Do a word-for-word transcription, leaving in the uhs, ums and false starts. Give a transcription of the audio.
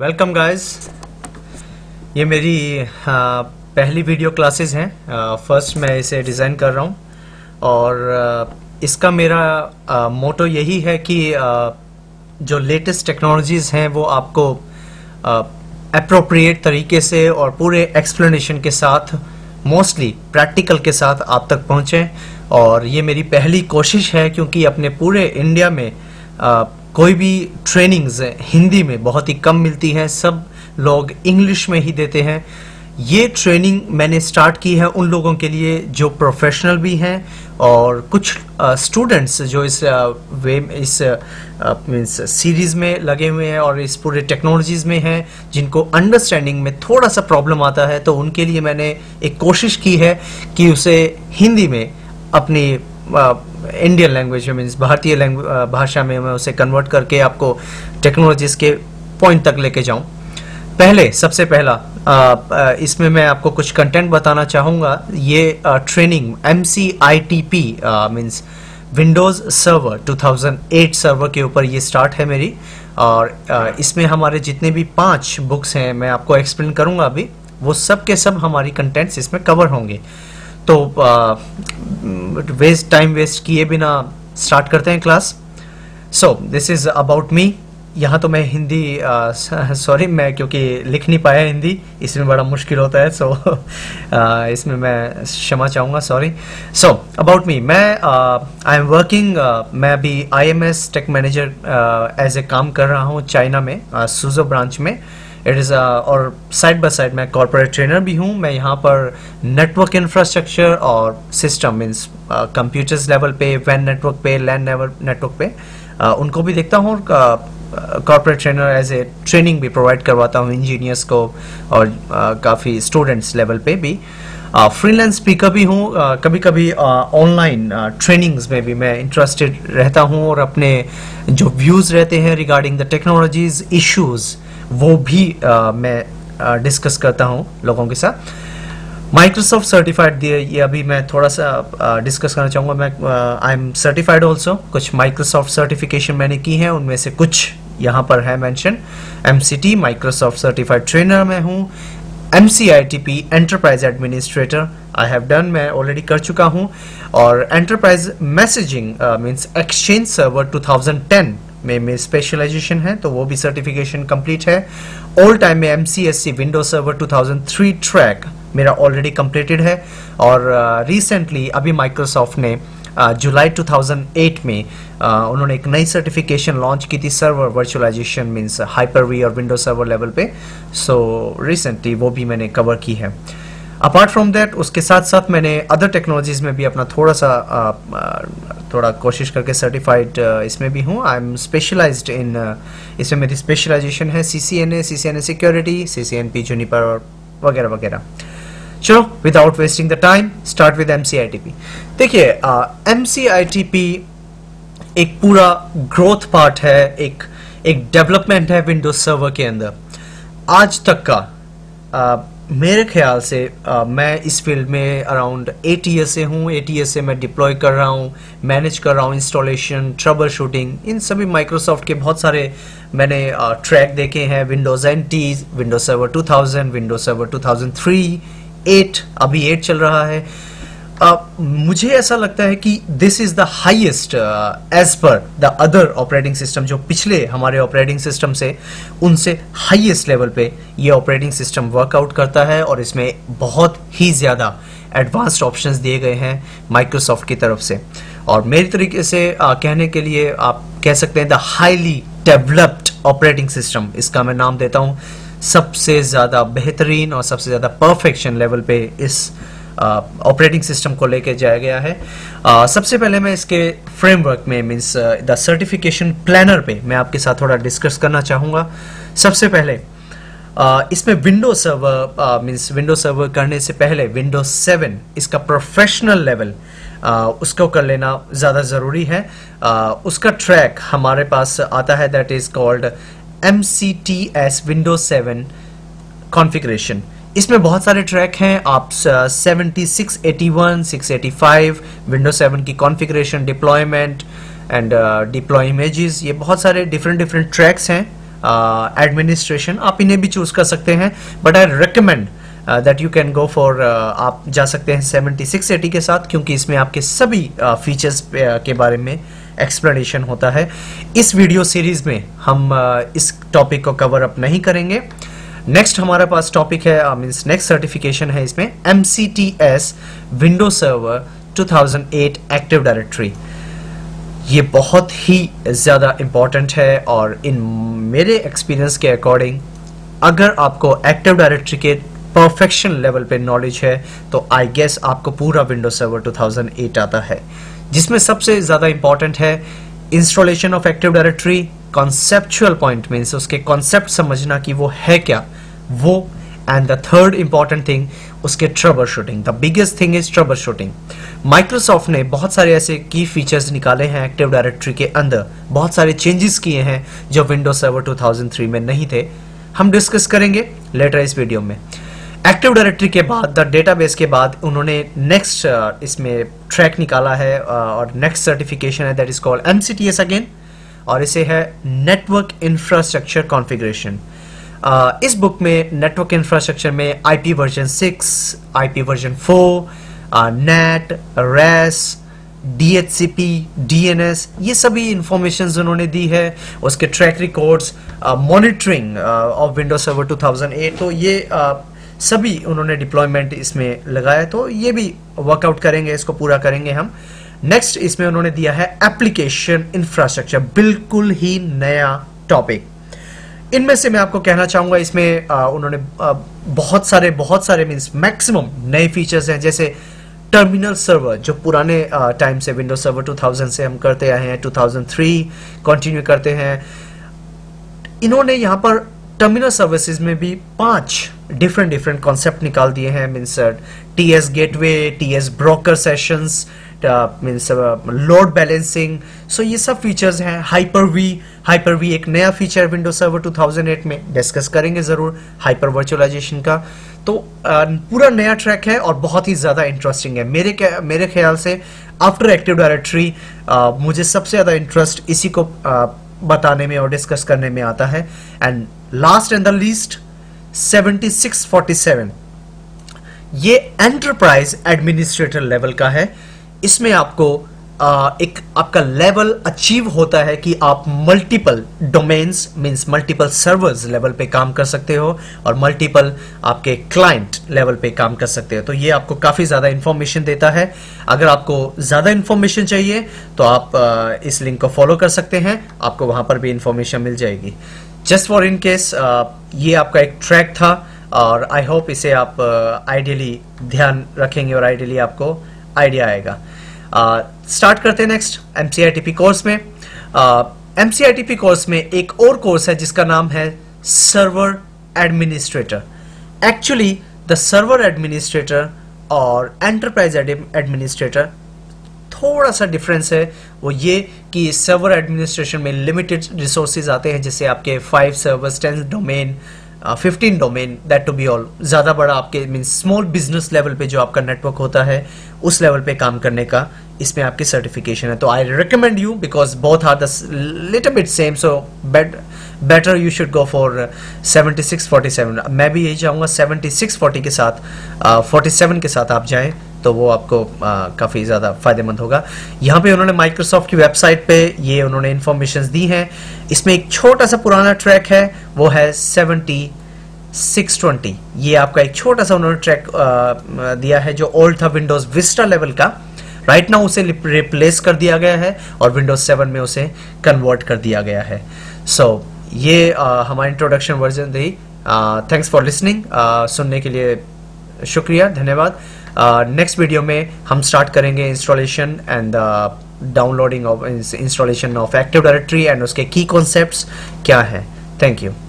Welcome guys, ये मेरी आ, पहली वीडियो क्लासेस हैं। फर्स्ट मैं इसे डिज़ाइन कर रहा हूँ और आ, इसका मेरा आ, मोटो यही है कि आ, जो लेटेस्ट टेक्नोलॉजीज़ हैं वो आपको अप्रोप्रिएट तरीके से और पूरे एक्सप्लेनेशन के साथ, मोस्टली प्रैक्टिकल के साथ आप तक पहुँचें। और ये मेरी पहली कोशिश है क्योंकि अपने पूरे इंडिया में आ, कोई भी ट्रेनिंग्स हिंदी में बहुत ही कम मिलती हैं, सब लोग इंग्लिश में ही देते हैं। ये ट्रेनिंग मैंने स्टार्ट की है उन लोगों के लिए जो प्रोफेशनल भी हैं और कुछ स्टूडेंट्स जो इस वे इस मीन्स सीरीज़ में लगे हुए हैं और इस पूरे टेक्नोलॉजीज़ में हैं, जिनको अंडरस्टैंडिंग में थोड़ा सा प्रॉब्लम आता है, तो उनके लिए मैंने एक कोशिश की है कि उसे हिंदी में अपनी इंडियन लैंग्वेज में, मीन्स भारतीय लैंग्वेज भाषा में मैं उसे कन्वर्ट करके आपको टेक्नोलॉजीज़ के पॉइंट तक लेके जाऊं। पहले सबसे पहला आ, इसमें मैं आपको कुछ कंटेंट बताना चाहूँगा। ये आ, training M C I T P means Windows server two thousand eight server के ऊपर ये स्टार्ट है मेरी, और आ, इसमें हमारे जितने भी पाँच बुक्स हैं मैं आपको एक्सप्लेन करूँगा अभी, वो सब के सब हमारी कंटेंट्स इसमें कवर होंगे। तो आ, वेस्ट टाइम वेस्ट किए बिना स्टार्ट करते हैं class. So this is about me. यहाँ तो मैं हिंदी, सॉरी मैं क्योंकि लिख नहीं पाया हिंदी, इसमें बड़ा मुश्किल होता है, सो so, uh, इसमें मैं क्षमा चाहूँगा, सॉरी। सो अबाउट मी, मैं आई एम वर्किंग, मैं अभी I M S tech manager as a काम कर रहा हूँ चाइना में, सुजो uh, ब्रांच में। इट इज़ और साइड बाय साइड मैं कॉर्पोरेट ट्रेनर भी हूँ। मैं यहाँ पर नेटवर्क इंफ्रास्ट्रक्चर और सिस्टम मीन्स कंप्यूटर्स लेवल पे, वैन नेटवर्क पे, लैन नेटवर्क पे uh, उनको भी देखता हूँ। Corporate trainer as a training भी प्रोवाइड करवाता हूँ इंजीनियर्स को और uh, काफ़ी स्टूडेंट्स लेवल पे भी। फ्रीलांस स्पीकर भी हूँ, uh, कभी कभी ऑनलाइन uh, ट्रेनिंग्स uh, में भी मैं इंटरेस्टेड रहता हूँ और अपने जो व्यूज़ रहते हैं रिगार्डिंग द टेक्नोलॉजीज़ इशूज़ वो भी आ, मैं डिस्कस करता हूं लोगों के साथ। माइक्रोसॉफ्ट सर्टिफाइड दिए, ये अभी मैं थोड़ा सा डिस्कस करना चाहूँगा। मैं आई एम सर्टिफाइड ऑल्सो, कुछ माइक्रोसॉफ्ट सर्टिफिकेशन मैंने की हैं, उनमें से कुछ यहाँ पर है mention. MCT Microsoft certified trainer मैं हूँ। MCITP enterprise administrator I have done, मैं ऑलरेडी कर चुका हूँ। और enterprise messaging means exchange server two thousand ten में में स्पेशलाइजेशन है, तो वो भी सर्टिफिकेशन कंप्लीट है। ऑल टाइम में MCSC Windows server two thousand three track मेरा ऑलरेडी कंप्लीटेड है। और रिसेंटली uh, अभी माइक्रोसॉफ्ट ने जुलाई uh, टू थाउज़ेंड एट में uh, उन्होंने एक नई सर्टिफिकेशन लॉन्च की थी, सर्वर वर्चुअलाइजेशन मीन्स हाइपर-वी और विंडोज सर्वर लेवल पे। सो so, रिसेंटली वो भी मैंने कवर की है। अपार्ट फ्रॉम दैट, उसके साथ साथ मैंने अदर टेक्नोलॉजीज़ में भी अपना थोड़ा सा uh, uh, थोड़ा कोशिश करके सर्टिफाइड इसमें भी हूँ। आई एम स्पेशलाइज्ड इन, इसमें मेरी स्पेशलाइजेशन है CCNA, CCNA security, CCNP Juniper और वगैरह वगैरह। चलो without wasting the time, start with MCITP. देखिए एमसीआईटीपी एक पूरा ग्रोथ पार्ट है, एक एक डेवलपमेंट है विंडोज सर्वर के अंदर। आज तक का uh, मेरे ख्याल से आ, मैं इस फील्ड में अराउंड एट ईयर से हूँ। एट ईयर से मैं डिप्लॉय कर रहा हूँ, मैनेज कर रहा हूँ, इंस्टॉलेशन, ट्रबल शूटिंग, इन सभी माइक्रोसॉफ्ट के बहुत सारे मैंने आ, ट्रैक देखे हैं। Windows N T, Windows server two thousand, Windows server two thousand three, eight, अभी एट चल रहा है। आ, मुझे ऐसा लगता है कि this is the highest as per the other operating system, जो पिछले हमारे ऑपरेटिंग सिस्टम से उनसे हाइएस्ट लेवल पे ये ऑपरेटिंग सिस्टम वर्कआउट करता है। और इसमें बहुत ही ज़्यादा एडवांस्ड ऑप्शंस दिए गए हैं माइक्रोसॉफ्ट की तरफ से। और मेरे तरीके से आ, कहने के लिए आप कह सकते हैं the highly developed operating system, इसका मैं नाम देता हूँ। सबसे ज़्यादा बेहतरीन और सबसे ज़्यादा परफेक्शन लेवल पे इस ऑपरेटिंग uh, सिस्टम को लेके जाया गया है। uh, सबसे पहले मैं इसके फ्रेमवर्क में मीन्स द सर्टिफिकेशन प्लानर पे मैं आपके साथ थोड़ा डिस्कस करना चाहूँगा। सबसे पहले uh, इसमें Windows server means Windows server करने से पहले विंडोज सेवन इसका प्रोफेशनल लेवल Uh, उसको कर लेना ज़्यादा ज़रूरी है। uh, उसका ट्रैक हमारे पास आता है, that is called M C T S Windows seven configuration. इसमें बहुत सारे ट्रैक हैं। आप seventy six, eighty one, six eighty five, Windows seven की configuration, deployment and deploy images, ये बहुत सारे डिफरेंट डिफरेंट ट्रैक्स हैं एडमिनिस्ट्रेशन, आप इन्हें भी चूज कर सकते हैं, but I recommend that you can go for, आप जा सकते हैं सेवेंटी सिक्स एटी के साथ, क्योंकि इसमें आपके सभी फीचर्स uh, uh, के बारे में एक्सप्लेनेशन होता है। इस वीडियो सीरीज में हम uh, इस टॉपिक को कवर अप नहीं करेंगे। नेक्स्ट हमारे पास टॉपिक है, मीन्स नेक्स्ट सर्टिफिकेशन है इसमें M C T S Windows server two thousand eight active directory. ये बहुत ही ज़्यादा इम्पॉर्टेंट है और इन मेरे एक्सपीरियंस के अकॉर्डिंग अगर आपको एक्टिव डायरेक्टरी के परफेक्शन लेवल पे नॉलेज है तो आई गेस आपको पूरा Windows server two thousand eight आता है, जिसमें सबसे ज़्यादा इम्पॉर्टेंट है installation of active directory, conceptual point means उसके कॉन्सेप्ट समझना कि वो है क्या वो, and the third important thing उसके troubleshooting. The biggest thing is troubleshooting. Microsoft ने बहुत सारे ऐसे की फीचर्स निकाले हैं एक्टिव डायरेक्टरी के अंदर, बहुत सारे चेंजेस किए हैं जो Windows server two thousand three में नहीं थे। हम डिस्कस करेंगे लेटर इस वीडियो में। एक्टिव डायरेक्टरी के बाद, द डेटाबेस के बाद उन्होंने नेक्स्ट इसमें ट्रैक निकाला है और नेक्स्ट सर्टिफिकेशन है that is called M C T S again, और इसे है नेटवर्क इंफ्रास्ट्रक्चर कॉन्फ़िगरेशन। Uh, इस बुक में नेटवर्क इंफ्रास्ट्रक्चर में IP version six, IP version four, NAT, RAS, D H C P, D N S, ये सभी information उन्होंने दी है, उसके track records, monitoring of Windows server two thousand eight, तो ये uh, सभी उन्होंने डिप्लॉयमेंट इसमें लगाया, तो ये भी वर्कआउट करेंगे, इसको पूरा करेंगे हम। नेक्स्ट इसमें उन्होंने दिया है एप्लीकेशन इंफ्रास्ट्रक्चर, बिल्कुल ही नया टॉपिक। इनमें से मैं आपको कहना चाहूँगा इसमें आ, उन्होंने आ, बहुत सारे बहुत सारे मीन्स मैक्सिमम नए फीचर्स हैं, जैसे टर्मिनल सर्वर जो पुराने टाइम से विंडोज सर्वर टू थाउजेंड से हम करते आए हैं, टू थाउजेंड थ्री कंटिन्यू करते हैं। इन्होंने यहाँ पर टर्मिनल सर्विसेज में भी पांच डिफरेंट डिफरेंट कॉन्सेप्ट निकाल दिए हैं, means T S gateway, T S broker sessions, means load balancing, so ये सब फीचर्स हैं। हाइपर वी, हाइपर वी एक नया feature Windows server two thousand eight में डिस्कस करेंगे ज़रूर, हाइपर वर्चुअलाइजेशन का, तो uh, पूरा नया ट्रैक है और बहुत ही ज़्यादा इंटरेस्टिंग है। मेरे मेरे ख्याल से आफ्टर एक्टिव डायरेक्टरी uh, मुझे सबसे ज़्यादा इंटरेस्ट इसी को uh, बताने में और डिस्कस करने में आता है। And last and the least seventy six forty seven, ये एंटरप्राइज एडमिनिस्ट्रेटर लेवल का है। इसमें आपको आ, एक आपका लेवल अचीव होता है कि आप multiple domains means multiple servers level पे काम कर सकते हो और मल्टीपल आपके क्लाइंट लेवल पे काम कर सकते हो, तो ये आपको काफ़ी ज़्यादा इन्फॉर्मेशन देता है। अगर आपको ज़्यादा इन्फॉर्मेशन चाहिए तो आप आ, इस लिंक को फॉलो कर सकते हैं, आपको वहाँ पर भी इन्फॉर्मेशन मिल जाएगी। जस्ट फॉर इन केस ये आपका एक ट्रैक था और आई होप इसे आप आइडियली uh, ध्यान रखेंगे और आइडियली आपको आइडिया आएगा। स्टार्ट uh, करते हैं next M C I T P course में। M C I T P course में एक और कोर्स है जिसका नाम है server administrator. Actually the server administrator और एंटरप्राइज एडमिनिस्ट्रेटर थोड़ा सा डिफरेंस है, वो ये कि सर्वर एडमिनिस्ट्रेशन में लिमिटेड रिसोर्सेज आते हैं, जैसे आपके five servers, ten domain, fifteen domain, that to be all. ज़्यादा बड़ा आपके मीन स्मॉल बिजनेस लेवल पे जो आपका नेटवर्क होता है उस लेवल पे काम करने का इसमें आपकी सर्टिफिकेशन है, तो I recommend you because both are the little bit same, so bet better you should go for seventy six forty seven. मैं भी यही चाहूँगा सेवेंटी सिक्स फोर्टी के साथ uh, फोर्टी सेवन के साथ आप जाएँ तो वो आपको काफ़ी ज़्यादा फायदेमंद होगा। यहाँ पे उन्होंने माइक्रोसॉफ्ट की वेबसाइट पे ये उन्होंने इन्फॉर्मेशन दी हैं। इसमें एक छोटा सा पुराना ट्रैक है, वो है सेवेंटी सिक्स ट्वेंटी, ये आपका एक छोटा सा उन्होंने ट्रैक आ, दिया है जो ओल्ड था विंडोज़ विस्टा लेवल का। राइट नाउ उसे रिप्लेस कर दिया गया है और विंडोज़ सेवन में उसे कन्वर्ट कर दिया गया है। सो so, ये आ, हमारा इंट्रोडक्शन वर्जन थी। थैंक्स फॉर लिसनिंग, सुनने के लिए शुक्रिया, धन्यवाद। नेक्स्ट uh, वीडियो में हम स्टार्ट करेंगे installation and downloading of installation of active directory and उसके की कॉन्सेप्ट्स क्या है। Thank you.